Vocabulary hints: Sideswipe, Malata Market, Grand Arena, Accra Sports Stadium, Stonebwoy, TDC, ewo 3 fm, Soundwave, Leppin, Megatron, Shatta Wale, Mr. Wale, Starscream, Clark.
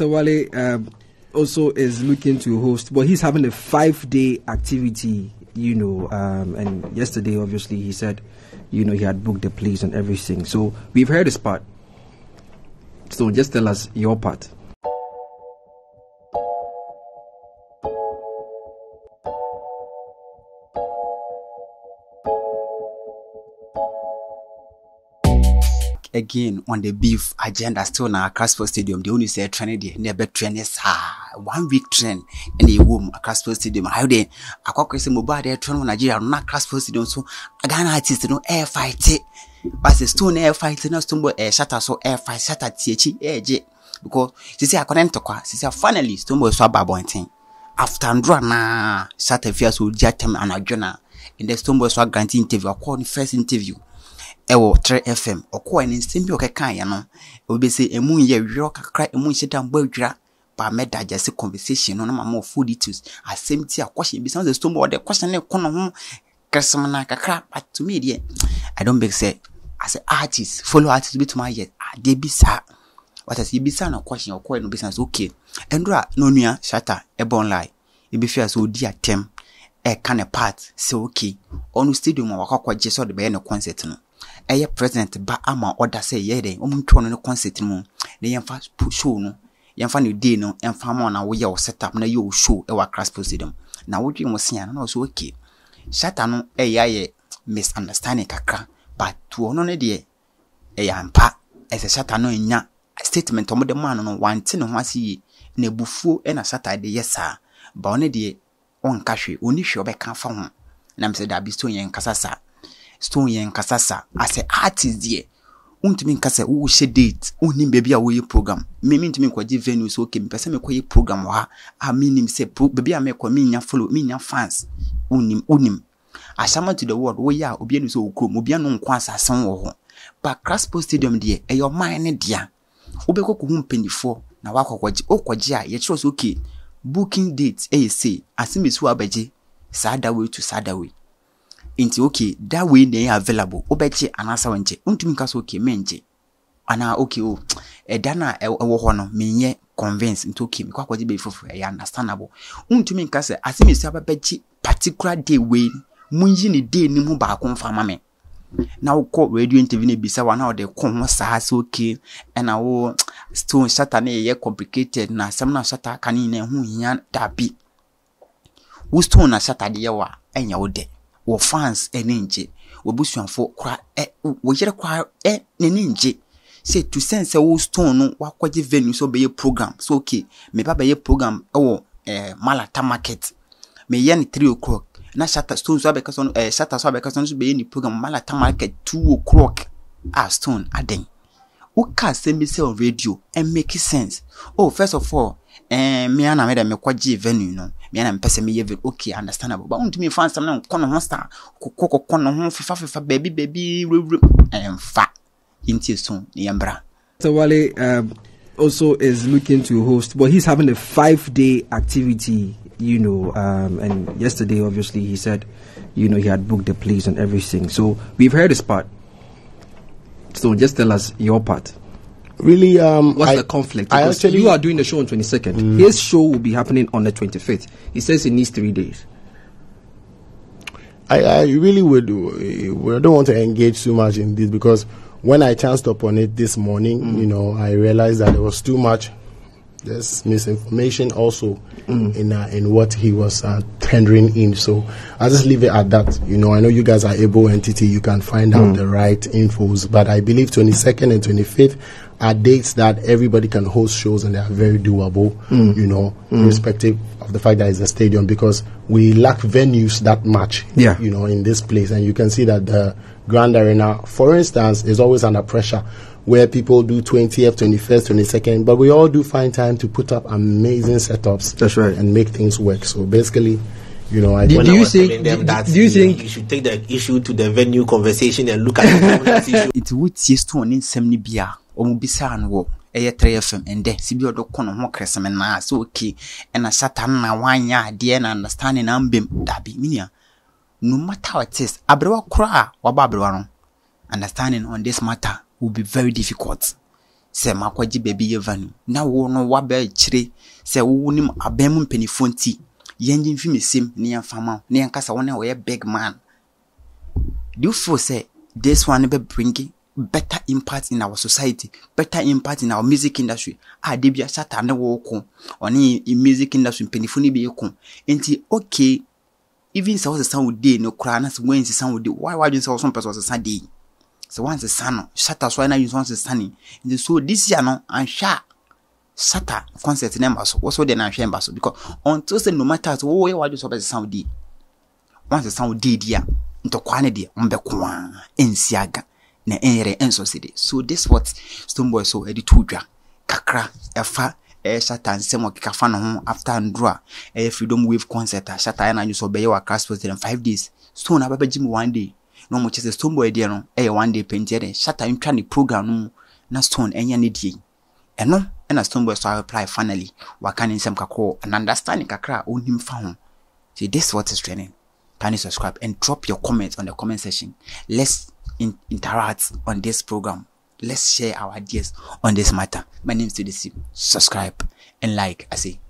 Mr. Wale also is looking to host, but he's having a 5-day activity, you know, and yesterday, obviously, he said, you know, he had booked the place and everything. So we've heard his part. So just tell us your part. Again, on the beef agenda, still now Accra Sports Stadium, they only say training there, never trainers. 1 week train in a womb, Accra Sports Stadium. How then? I call Christian Mobile, they train on Nigeria, not Accra Sports Stadium. So, I got an artist, no air fight. But the stone air fight, no Stonebwoy air shatter, so air fight, shatter, THE, because she said, I couldn't talk. She said, finally, Stonebwoy swab by pointing. After Andrana, Shatta Fierce will judge him and Adjona. In the Stonebwoy swab granting interview, I called the first interview. Ewo 3 FM. Okwa ni nsimbi okeka ya no. Obi say emu ye wiro kakra emu shita mbo dwira. Ba me da just conversation no ma more full details. Asem ti akwashi bi sound the Stonebwoy the question e kono ho. Kesem na kakra but to me there. I don't beg say as an artist follow artist be to my yet. Dey bi sa. What as e bi sa na question okwa no bi say okay. Endura no nua Shatta e bon lie. E bi fear so di atem. E kan e part say okay. Onu stadium wakwa je so de be na concert no. Aye president ba ama order say ye dey omunto no concert mu na yemfa show no yemfa no day no yemfa ma na wo ye set up na ye show e wa Accra Sports Stadium na wo dwen wo sia na so okay Shatta no aye misunderstanding kakra but to no ne de aye ampa as Shatta no nya statement omo de man no wante no ho asiye na bufuo e na Shatta de yesa ba one de on ka hwe oni hwe be kan fa ho na me say da bi stone yen kasasa Stone yen kasasa as an artist there. Untumi nkasa wo she date, uni baby a wo ye program. Me ntumi kwaje venue so okay, me pese me kwaye program wa. I mean say baby a me kwa me nya follow, me nya fans. Unim. Ashama to the world wo ya obi anu so okrom, obi anu nkwa asasan wo ho. But Accra Sports Stadium there, e your mind there. Obekọ ku hu mpanifo na wa kwakwaje, okwaje a ye chiro so okay. Booking date e say, asimesu abaje, sada way to sada way. Into okay, that way they are available. Obeche anasa wenche. Untumikaso okay menche. Ana okay oh. Dana wohono menye convince into okay. Mikwa kwaji be fufu e understandable. Untumikase asimi saba bechi particular day way. Munji ni day ni mu ba konfirma me. Na wo call radio interview ni bisa wana wo de kon ho saa so okay. And wo Stone Shatta na ye complicated na asem na Shatta kanine hu hia dabi. Wo Stone na Shatta de ye wa enya wo de. Wo fans eninje wo busuanfo kwa wo yere kwa neninje say to sense wo Stone no wakwaje venue so be program so okay me baba ye program wo Malata Market me ye ni 3 o'clock na Shatta Stone so be kason Shatta so be kason so be ni program Malata Market 2 o'clock as Stone aden wo ka se me say on radio and make sense oh first of all me ana me da me kwaje venue no me ana me pese me yeve okay understandable but unto me fans na kono ho star kono ho fifa baby fa into Stone yambra. Mr. Wale also is looking to host, but he's having a 5-day activity, you know, and yesterday obviously he said, you know, he had booked the place and everything. So we've heard his part. So just tell us your part. Really, what's the conflict? Because you are doing the show on 22nd. His show will be happening on the 25th. He says he needs 3 days. I really would. I don't want to engage too much in this because when I chanced upon it this morning, you know, I realized that there was too much. There's misinformation also in what he was tendering in. So I'll just leave it at that. You know, I know you guys are able entity. You can find out the right infos. But I believe 22nd and 25th are dates that everybody can host shows and they are very doable, you know, irrespective of the fact that it's a stadium because we lack venues that much, you know, in this place. And you can see that the Grand Arena, for instance, is always under pressure, where people do 20th, 21st, 22nd, but we all do find time to put up amazing setups. That's right. And make things work. So basically, you know, do you think you should take the issue to the venue conversation and look at that issue? It would see Stone in Semnibia or Mubisa and War, Air 3 FM, and then Sibio Docono Mokresam and Nasoki, and a Satana Wanya, Diana, understanding Ambim, Dabi Minia. No matter what it is, Abrewa Kra, Wababruano, understanding on this matter will be very difficult. se makwaji bebi yevanu na wo no wabe chire se wo nim abem mpanifo nti yenji mfi mesem ne yamfama ne yankasa wona wo ye big man. Do you feel say this one be bringing better impact in our society, better impact in our music industry? Ah, they be a Shatta ne wo ko oni music industry mpanifo ne be ko nti okay. Even so the sun would day no cry as when the sun would day. Why you saw some person was a Sunday? So once the sun Shatta so now you once the sunny. And so this year no and Shatta concert numbers was so then and share so because on Tuesday no matter what why you saw the sun day. Once the sun would day dia into quantity on the kwan in siaga na enre en so city. So this what Stonebwoy so editudwa kakra efa Shatta and Semo Kikafano after and draw a freedom wave concert. Shatta and I used to obey our class for 5 days. Stone Ababa Jim 1 day. No much as a Stonebwoy dear, a 1 day painted and Shatta in trying to program no stone any need. And no, and a Stonebwoy so I apply finally. Wakan in Sem Kako and understanding Kakra on him found. See, this what is training. Kindly subscribe and drop your comments on the comment section. Let's interact on this program. Let's share our ideas on this matter. My name is TDC. Subscribe and like. I say.